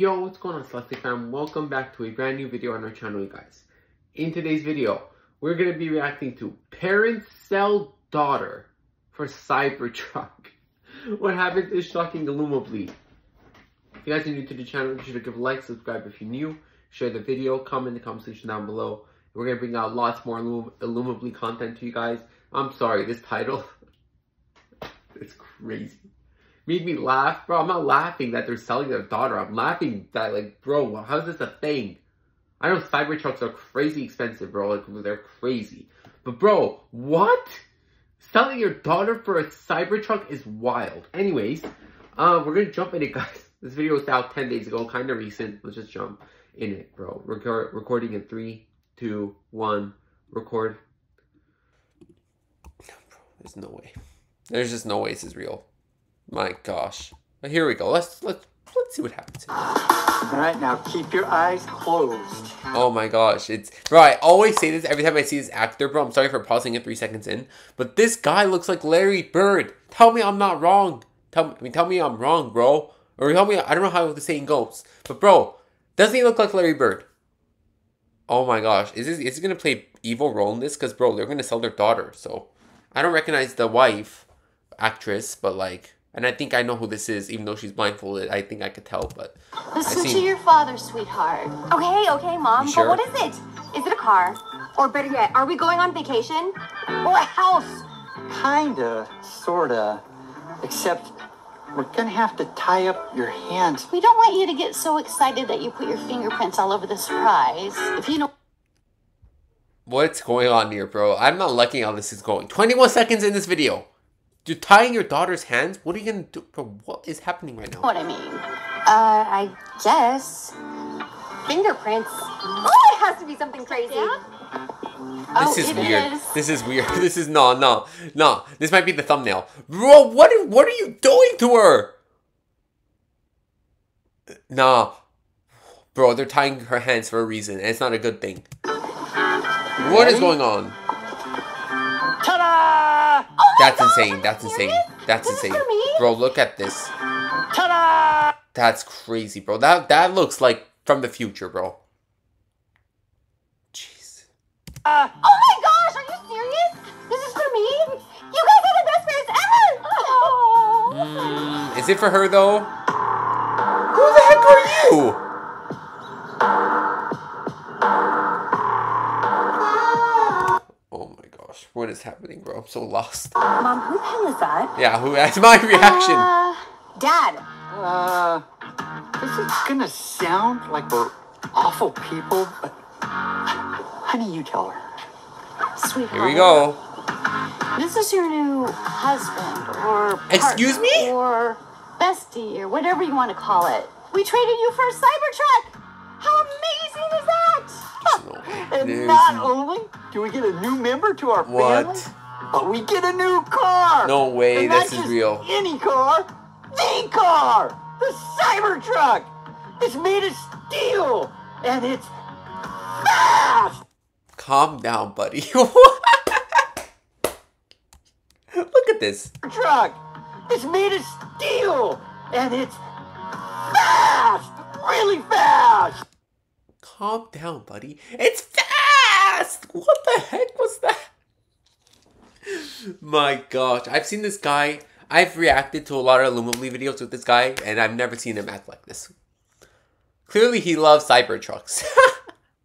Yo, what's going on, Celestic fam? Welcome back to a brand new video on our channel, you guys. In today's video, we're going to be reacting to Parents Sell Daughter for Cybertruck. What happens is shocking Illumeably. If you guys are new to the channel, be sure to give a like, subscribe if you're new, share the video, comment in the comment section down below. We're going to bring out lots more Illumeably content to you guys. I'm sorry, this title is crazy. Made me laugh, bro. I'm not laughing that they're selling their daughter. I'm laughing that, like, bro, how is this a thing? I know Cybertrucks are crazy expensive, bro. Like, they're crazy. But, bro, what? Selling your daughter for a Cybertruck is wild. Anyways, we're gonna jump in it, guys. This video was out 10 days ago, kind of recent. Let's just jump in it, bro. Recording in 3, 2, 1, record. No, bro, there's no way. There's just no way this is real. My gosh. But here we go. Let's see what happens here. Alright, now keep your eyes closed. Oh my gosh. It's bro, I always say this every time I see this actor, bro. I'm sorry for pausing it 3 seconds in. But this guy looks like Larry Bird. Tell me I'm not wrong. Tell me I'm wrong, bro. Or tell me I don't know how the saying goes. But bro, doesn't he look like Larry Bird? Oh my gosh. Is he gonna play evil role in this? Cause bro, they're gonna sell their daughter, so I don't recognize the wife actress, but like, and I think I know who this is, even though she's blindfolded. I think I could tell, but listen to your father, sweetheart. Okay, okay, Mom. Sure? But what is it? Is it a car? Or better yet, are we going on vacation? Or a house? Kinda, sorta. Except we're gonna have to tie up your hands. We don't want you to get so excited that you put your fingerprints all over the surprise. If you know what's going on here, bro. I'm not liking how this is going. 21 seconds in this video. You're tying your daughter's hands? What are you gonna do? Bro, what is happening right now? What I mean? I guess fingerprints. Oh, it has to be something crazy. Yeah? Oh, this is weird. Is. This is weird. This is no. This might be the thumbnail, bro. What are you doing to her? Nah, bro. They're tying her hands for a reason, and it's not a good thing. Really? What is going on? Ta-da! Oh that's insane. That's insane. That's insane. Bro, look at this. Ta-da! That's crazy, bro. That looks like from the future, bro. Jeez. Oh my gosh, are you serious? This is for me? You guys are the best parents ever! Oh. Is it for her though? Who the heck are you? What is happening, bro? I'm so lost. Mom, who the hell is that? Yeah, who? That's my reaction. Dad. This is gonna sound like we're awful people, but honey, you tell her. Sweetheart. Here we go. This is your new husband or partner, excuse me? Or bestie or whatever you want to call it. We traded you for a Cybertruck. How amazing is that? And not only do we get a new member to our family, but we get a new car. No way, this is real. Any car, the car, the Cybertruck. It's made of steel and it's fast. Calm down, buddy. Look at this truck. It's made of steel and it's fast, really fast. Calm down, buddy. It's fast! What the heck was that? My gosh. I've seen this guy. I've reacted to a lot of Illumeably videos with this guy, and I've never seen him act like this. Clearly, he loves Cybertrucks.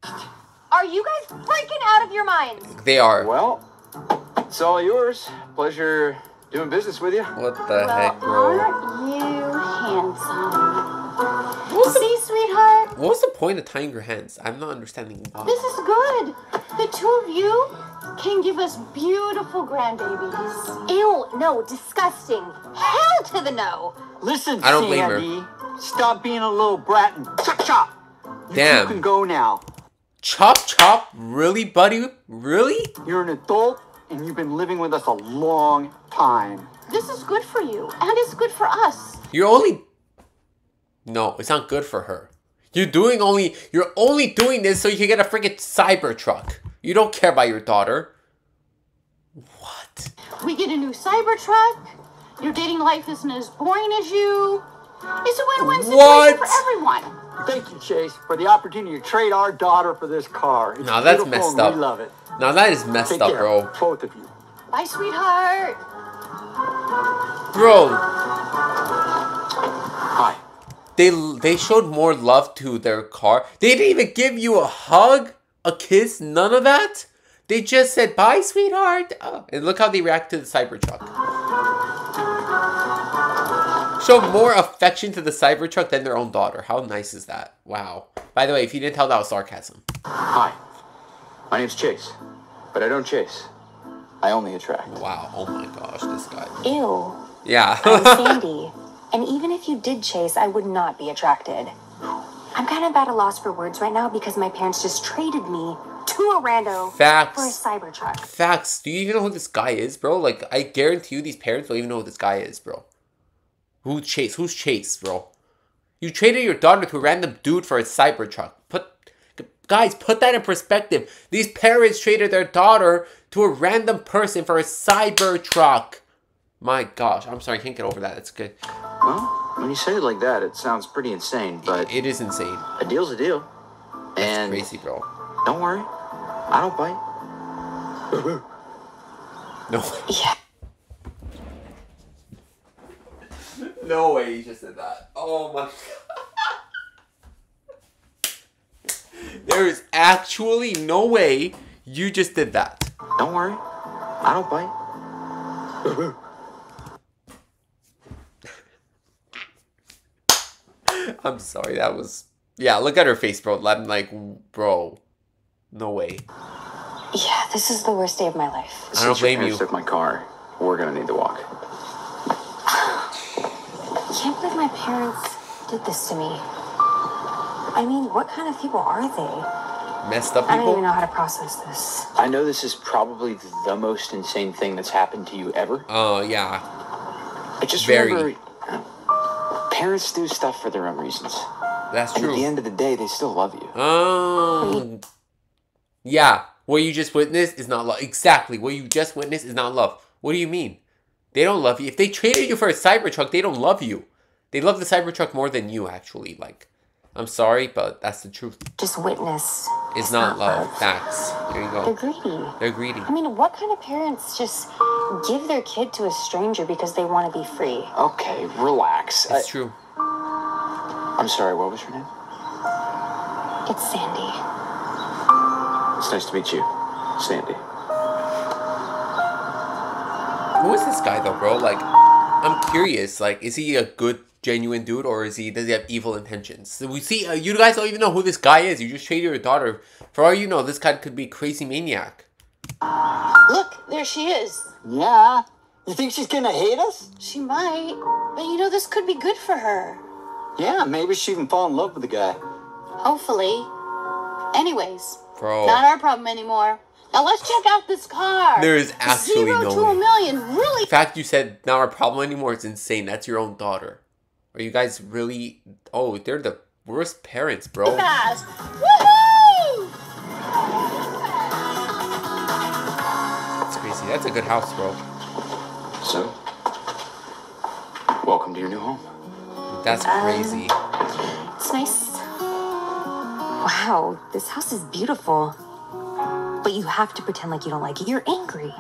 Are you guys freaking out of your minds? They are. Well, it's all yours. Pleasure doing business with you. What the heck, bro? Aren't you handsome? See, sweetheart? What was the point of tying your hands? I'm not understanding why. This is good. The two of you can give us beautiful grandbabies. Ew, no, disgusting. Hell to the no. Listen, I don't blame her. Stop being a little brat and chop chop. Damn. You can go now. Chop chop? Really, buddy? Really? You're an adult and you've been living with us a long time. This is good for you and it's good for us. You're only... No, it's not good for her. You're only doing this so you can get a freaking Cybertruck. You don't care about your daughter. What? We get a new Cybertruck. Your dating life isn't as boring as you. It's a win-win situation for everyone. Thank you, Chase, for the opportunity to trade our daughter for this car. It's no, that's messed up. We love it. No, that is messed up, bro. Both of you. Bye, sweetheart. Bro. Hi. They showed more love to their car. They didn't even give you a hug, a kiss, none of that. They just said, bye, sweetheart. Oh, and look how they react to the Cybertruck. Show more affection to the Cybertruck than their own daughter. How nice is that? Wow. By the way, if you didn't tell, that was sarcasm. Hi. My name's Chase, but I don't chase. I only attract. Wow. Oh, my gosh. This guy. Ew. Yeah. I'm Sandy. And even if you did chase, I would not be attracted. I'm kind of at a loss for words right now because my parents just traded me to a rando for a Cybertruck. Facts. Do you even know who this guy is, bro? Like, I guarantee you these parents don't even know who this guy is, bro. Who Chase? Who's Chase, bro? You traded your daughter to a random dude for a Cybertruck. Guys, put that in perspective. These parents traded their daughter to a random person for a Cybertruck. My gosh. I'm sorry. I can't get over that. That's good. Well, when you say it like that, it sounds pretty insane, but... It is insane. A deal's a deal. That's crazy, bro. Don't worry. I don't bite. No. Yeah. No way you just said that. Oh, my God. There is actually no way you just did that. Don't worry. I don't bite. I'm sorry, that was... Yeah, look at her face, bro. I'm like, bro, no way. Yeah, this is the worst day of my life. I don't blame you. Since your parents took my car, we're gonna need to walk. I can't believe my parents did this to me. I mean, what kind of people are they? Messed up people? I don't even know how to process this. I know this is probably the most insane thing that's happened to you ever. Oh, yeah. I just remember... Parents do stuff for their own reasons. That's true. At the end of the day, they still love you. Yeah. What you just witnessed is not love. Exactly. What you just witnessed is not love. What do you mean? They don't love you. If they traded you for a Cybertruck, they don't love you. They love the Cybertruck more than you, actually. Like, I'm sorry, but that's the truth. Just witness. It's not love. Facts. There you go. They're greedy. They're greedy. I mean, what kind of parents just give their kid to a stranger because they want to be free? Okay, relax. It's true. I'm sorry, what was your name? It's Sandy. It's nice to meet you, Sandy. Who is this guy, though, bro? Like, I'm curious. Like, is he a good... genuine dude, or is he? Does he have evil intentions? So we see you guys don't even know who this guy is. You just traded your daughter. For all you know, this guy could be a crazy maniac. Look, there she is. Yeah, you think she's gonna hate us? She might, but you know this could be good for her. Yeah, maybe she even fall in love with the guy. Hopefully. Anyways, bro, not our problem anymore. Now let's check out this car. There is absolutely no way. 0 to 1 million, really? In fact, you said not our problem anymore. It's insane. That's your own daughter. Are you guys really... Oh, they're the worst parents, bro. Fast. Woohoo! That's crazy. That's a good house, bro. So, welcome to your new home. That's crazy. It's nice. Wow, this house is beautiful. But you have to pretend like you don't like it. You're angry.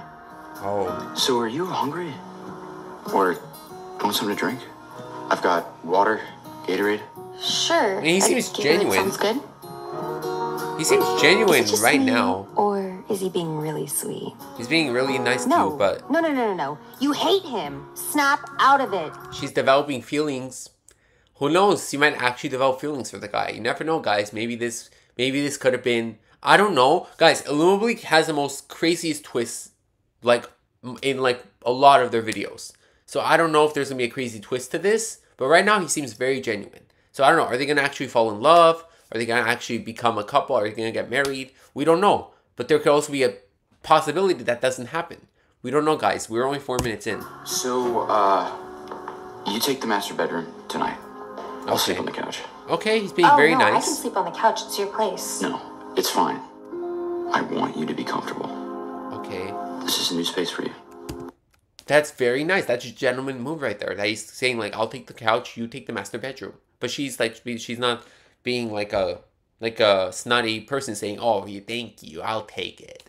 Oh. So are you hungry? Or want something to drink? I've got water, Gatorade. Sure. And he seems genuine. Sounds good. He seems genuine right now. Or is he being really sweet? He's being really nice to you, but... No. You hate him. Snap out of it. She's developing feelings. Who knows? She might actually develop feelings for the guy. You never know, guys. Maybe this could have been... I don't know. Guys, Illumeably has the most craziest twists, like, in, like, a lot of their videos. So I don't know if there's going to be a crazy twist to this. But right now, he seems very genuine. So I don't know. Are they going to actually fall in love? Are they going to actually become a couple? Are they going to get married? We don't know. But there could also be a possibility that doesn't happen. We don't know, guys. We're only 4 minutes in. So, you take the master bedroom tonight. I'll sleep on the couch. Okay, he's being very nice. I can sleep on the couch. It's your place. No, it's fine. I want you to be comfortable. Okay. This is a new space for you. That's very nice. That's a gentleman move right there. That he's saying, like, I'll take the couch, you take the master bedroom. But she's like, she's not being like a snotty person saying, oh, thank you, I'll take it.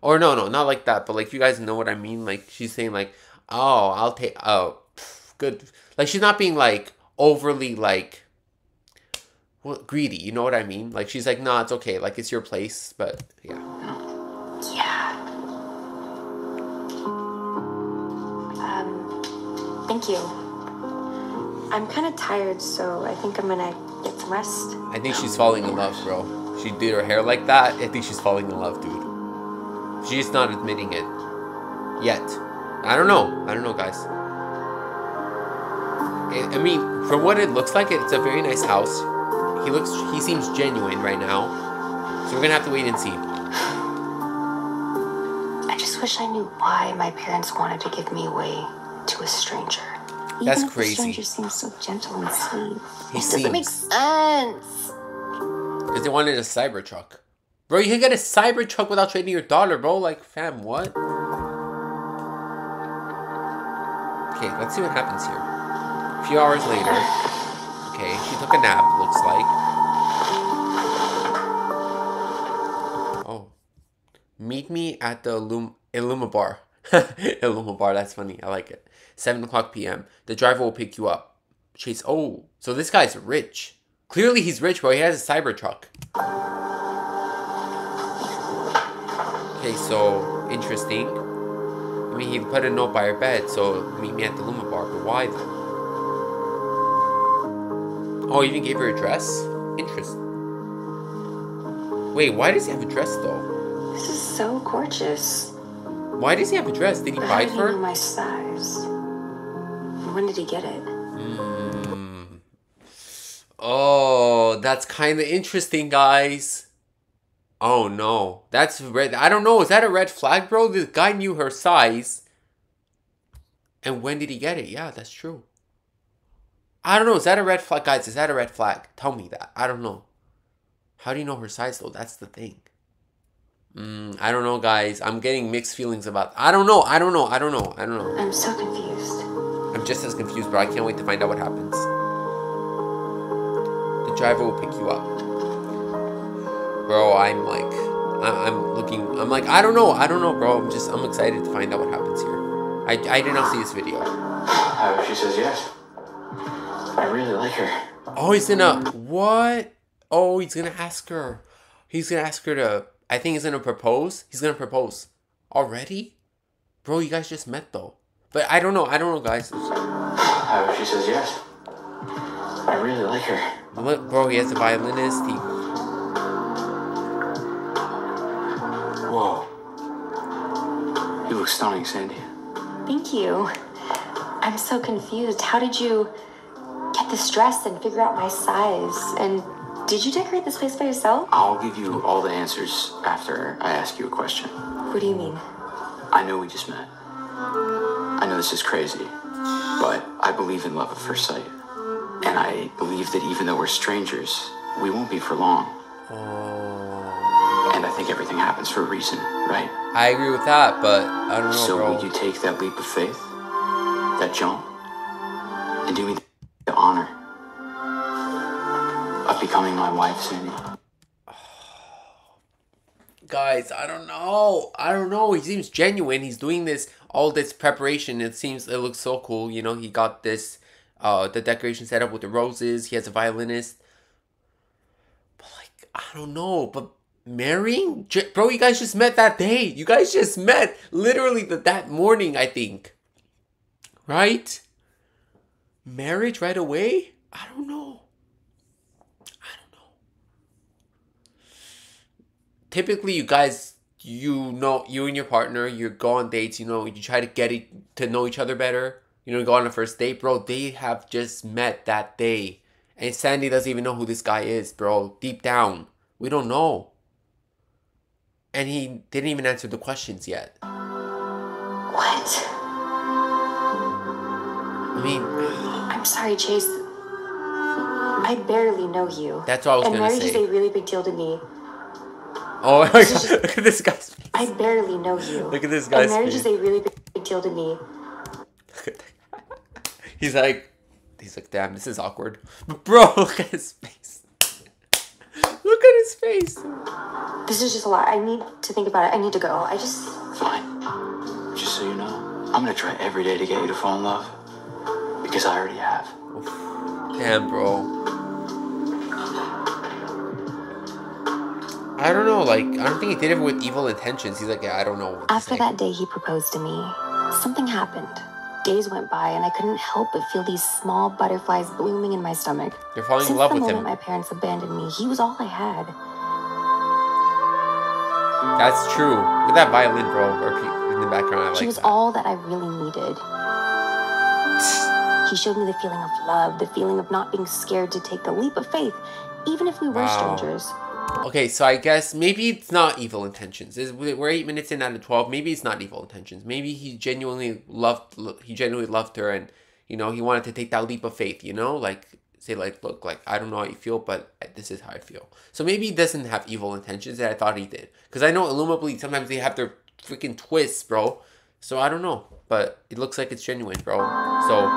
Or no, not like that. But like, you guys know what I mean. Like, she's saying like, oh, I'll take, oh, good. Like, she's not being like overly like, well, greedy. You know what I mean? Like, she's like, no, it's okay. Like, it's your place. But yeah. Thank you. I'm kind of tired, so I think I'm gonna get some rest. I think she's falling in love, bro. She did her hair like that. I think she's falling in love, dude. She's not admitting it yet. I don't know, guys. I mean, from what it looks like, it's a very nice house. He seems genuine right now. So we're gonna have to wait and see. I just wish I knew why my parents wanted to give me away to a stranger. That's crazy. The stranger seems so gentle and sweet. It doesn't make sense. Because they wanted a Cybertruck. Bro, you can get a Cybertruck without trading your daughter, bro. Like, fam, what? Okay, let's see what happens here. A few hours later. Okay, she took a nap, looks like. Oh. Meet me at the Illumeably. Illumeably, that's funny. I like it. 7:00 p.m. The driver will pick you up. Chase. Oh, so this guy's rich. Clearly, he's rich, bro. He has a Cybertruck. Okay, so interesting. I mean, he put a note by her bed, so meet me at the Illumeably. But why though? Oh, he even gave her a dress. Interesting. Wait, why does he have a dress though? This is so gorgeous. Why does he have a dress? Did he buy it for her? My size. When did he get it? Mm. Oh, that's kind of interesting, guys. Oh no, that's red. I don't know. Is that a red flag, bro? This guy knew her size. And when did he get it? Yeah, that's true. I don't know. Is that a red flag, guys? Is that a red flag? Tell me that. I don't know. How do you know her size though? That's the thing. I don't know, guys. I'm getting mixed feelings about... I don't know. I'm so confused. I'm just as confused, bro. I can't wait to find out what happens. The driver will pick you up. Bro, I'm like, I don't know, bro. I'm excited to find out what happens here. I did not see this video. She says yes. I really like her. Oh, he's gonna... What? Oh, he's gonna ask her. He's gonna ask her to... I think he's gonna propose. He's gonna propose. Already? Bro, you guys just met though. But I don't know, guys. I hope she says yes. I really like her. Look, bro, he has a violinist. Whoa. You look stunning, Sandy. Thank you. I'm so confused. How did you get this dress and figure out my size? And did you decorate this place by yourself? I'll give you all the answers after I ask you a question. What do you mean? I know we just met. I know this is crazy, but I believe in love at first sight. And I believe that even though we're strangers, we won't be for long. And I think everything happens for a reason, right? I agree with that, but I don't know, so bro. So will you take that leap of faith, that jump, and do me the honor of becoming my wife, Sandy? Guys, I don't know. He seems genuine. He's doing all this preparation. It looks so cool. You know, he got this, the decoration set up with the roses. He has a violinist. But like, I don't know. But marrying? Bro, you guys just met that day. You guys just met literally that morning, I think. Right? Marriage right away? I don't know. Typically, you guys, you and your partner, you go on dates, you try to get to know each other better. Go on a first date, bro. They have just met that day. And Sandy doesn't even know who this guy is, bro. Deep down, we don't know. And he didn't even answer the questions yet. What? I mean... I'm sorry, Chase. I barely know you. That's what I was going to say. And marriage is a really big deal to me. Oh, look at this guy's face. I barely know you. Look at this guy's face. And marriage is a really big deal to me. He's like, damn, this is awkward. But bro, look at his face. Look at his face. This is just a lot. I need to think about it. I need to go. Fine. Just so you know, I'm gonna try every day to get you to fall in love. Because I already have. Damn, bro. I don't know, I don't think he did it with evil intentions. He's like, yeah, I don't know. After that day he proposed to me, something happened. Days went by, and I couldn't help but feel these small butterflies blooming in my stomach. You're falling in love with him. Since the moment my parents abandoned me, he was all I had. That's true. Look at that violin, bro, in the background. I like that. She was all that I really needed. He showed me the feeling of love, the feeling of not being scared to take the leap of faith, even if we were strangers. Okay, so I guess maybe it's not evil intentions. We're 8 minutes in out of 12. Maybe it's not evil intentions. Maybe he genuinely loved her, and you know he wanted to take that leap of faith. You know, look, I don't know how you feel, but this is how I feel. So maybe he doesn't have evil intentions, and I thought he did, because I know Illumeably sometimes they have their freaking twists, bro. So I don't know, but it looks like it's genuine, bro. So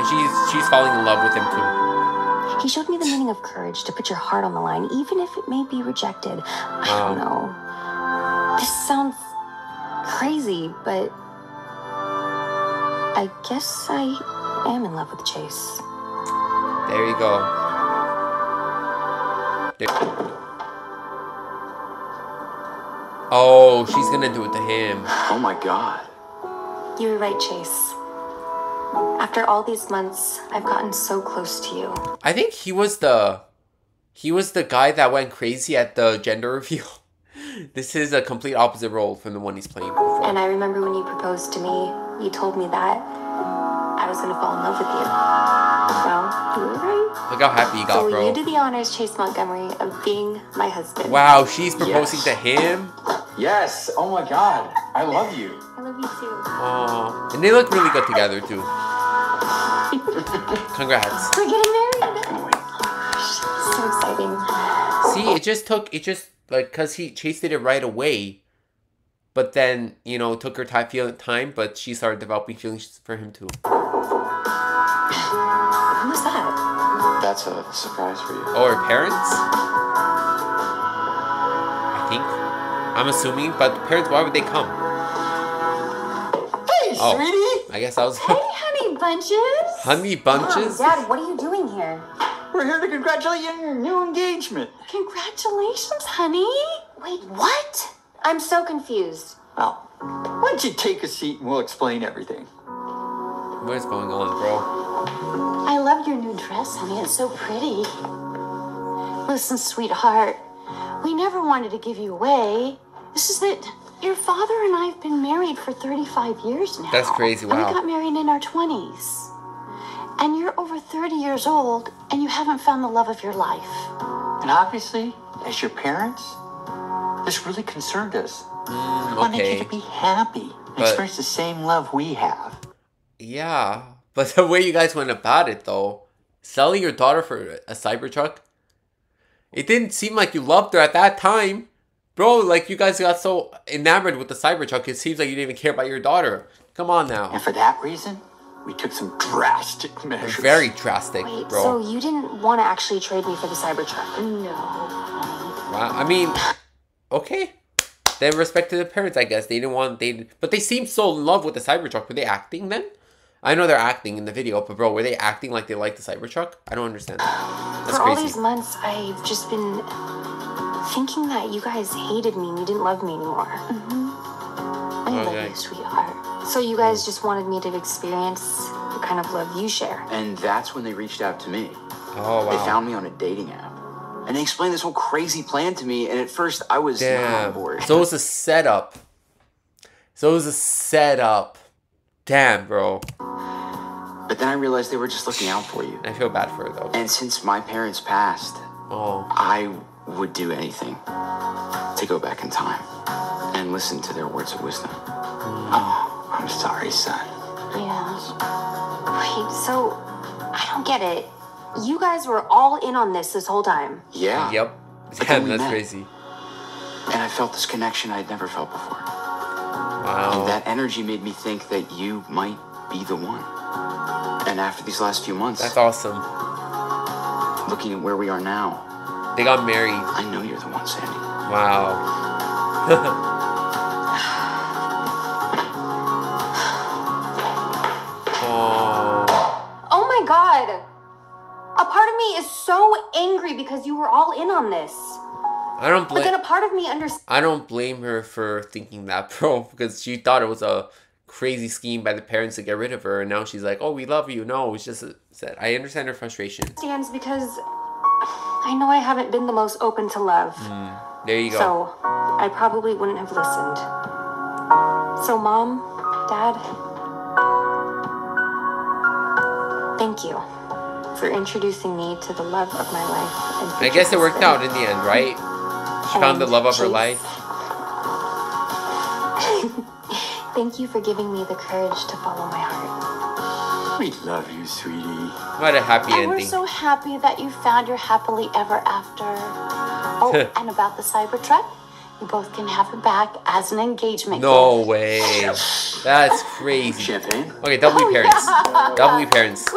and she's falling in love with him too. He showed me the meaning of courage, to put your heart on the line, even if it may be rejected. I don't know. This sounds crazy, but I guess I am in love with Chase. There you go. Oh, she's gonna do it to him. Oh my God. You were right, Chase. After all these months, I've gotten so close to you. I think he was the guy that went crazy at the gender reveal. This is a complete opposite role from the one he's playing before. And I remember when you proposed to me, you told me that I was gonna fall in love with you. So, you were right. Look how happy you got, so bro. You did the honors, Chase Montgomery, of being my husband. Wow, she's proposing to him? Yes, oh my God, I love you. I love you too. Oh, and they look really good together too. Congrats. We're getting married. So exciting. See, it just took, cause Chase did it right away, but then, you know, it took her time, but she started developing feelings for him too. Who's that? That's a surprise for you. Oh, her parents? I think. I'm assuming, but the parents, why would they come? Hey, sweetie! I guess I was... Hey, honey bunches! Honey bunches? Mom, Dad, what are you doing here? We're here to congratulate you on your new engagement. Congratulations, honey! Wait, what? I'm so confused. Oh, why don't you take a seat and we'll explain everything. What's going on, bro? I love your new dress, honey. It's so pretty. Listen, sweetheart. We never wanted to give you away. This is that your father and I have been married for 35 years now. That's crazy, wow. And we got married in our 20s. And you're over 30 years old, and you haven't found the love of your life. And obviously, as your parents, this really concerned us. We wanted you to be happy and experience the same love we have. Yeah, but the way you guys went about it, though, selling your daughter for a Cybertruck, it didn't seem like you loved her at that time. Bro, you guys got so enamored with the Cybertruck, it seems like you didn't even care about your daughter. Come on now. And for that reason, we took some drastic measures. Very drastic, wait, bro. So you didn't want to actually trade me for the Cybertruck? No. Wow, I mean, okay. Then respect to the parents, I guess. They didn't want, but they seemed so in love with the Cybertruck. Were they acting then? I know they're acting in the video, but bro, were they acting like they liked the Cybertruck? I don't understand that. That's crazy. For all these months, I've just been thinking that you guys hated me and you didn't love me anymore. Mm-hmm. I love you, sweetheart. So you guys just wanted me to experience the kind of love you share. And that's when they reached out to me. Oh, wow. They found me on a dating app. And they explained this whole crazy plan to me, and at first, I was not on board. So it was a setup. Damn, bro. But then I realized they were just looking out for you. I feel bad for her, though. And since my parents passed, I would do anything to go back in time and listen to their words of wisdom. Oh, I'm sorry, son. Yeah. Wait, so I don't get it. You guys were all in on this whole time. Yeah. Yep. Damn, that's crazy. And I felt this connection I'd never felt before. Wow. And that energy made me think that you might be the one. And after these last few months... That's awesome. Looking at where we are now... They got married. I know you're the one, Sandy. Wow. Is so angry because you were all in on this. I don't blame. But then a part of me understands. I don't blame her for thinking that, bro, because she thought it was a crazy scheme by the parents to get rid of her, and now she's like, "Oh, we love you." No, it's just that I understand her frustration. Because I know I haven't been the most open to love. There you go. So I probably wouldn't have listened. So, Mom, Dad, thank you for introducing me to the love of my life. And I guess it worked out in the end, right? She found the love of her life. Thank you for giving me the courage to follow my heart. We love you, sweetie. What a happy ending. We're so happy that you found your happily ever after. Oh, and about the Cybertruck, you both can have it back as an engagement. No way. That's crazy. Champagne? Okay, double E parents. Yeah. Double E parents.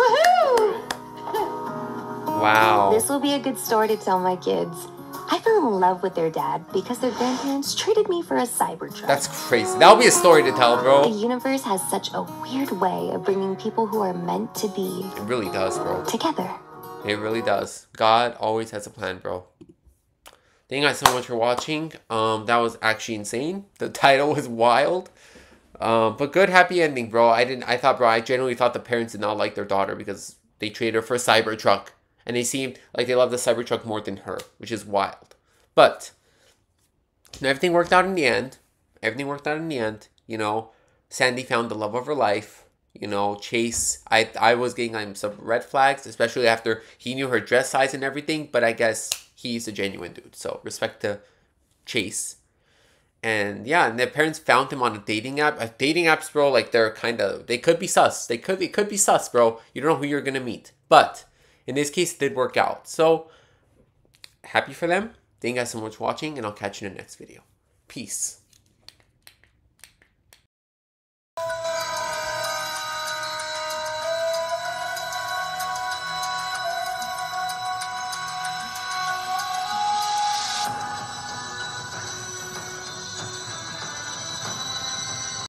Wow. This will be a good story to tell my kids. I fell in love with their dad because their grandparents traded me for a Cybertruck. That's crazy. That'll be a story to tell, bro. The universe has such a weird way of bringing people who are meant to be. It really does, bro. Together. It really does. God always has a plan, bro. Thank you guys so much for watching. That was actually insane. The title was wild. But good happy ending, bro. I genuinely thought the parents did not like their daughter because they traded her for a Cybertruck. And they seem like they love the Cybertruck more than her, which is wild. But everything worked out in the end. Everything worked out in the end. You know, Sandy found the love of her life. You know, Chase, I was getting some red flags, especially after he knew her dress size and everything. But I guess he's a genuine dude. So respect to Chase. And yeah, and their parents found him on a dating app. Dating apps, bro, like they could be sus. It could be sus, bro. You don't know who you're going to meet. But... in this case, it did work out. So, happy for them. Thank you guys so much for watching, and I'll catch you in the next video. Peace.